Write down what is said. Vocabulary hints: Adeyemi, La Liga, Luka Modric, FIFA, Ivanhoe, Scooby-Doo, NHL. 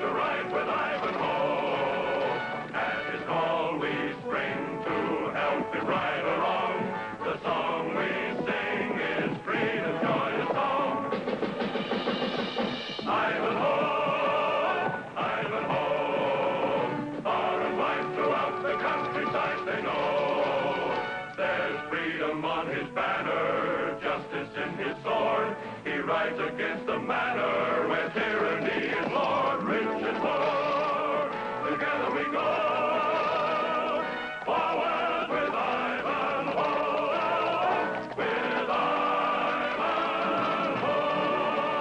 to ride with Ivanhoe, and his call we spring to help him ride along. The song we sing is freedom's joyous song. Ivanhoe, Ivanhoe, far and wide throughout the countryside they know. There's freedom on his banner, justice in his sword. He rides against the manor where tyranny is lord. Together we go!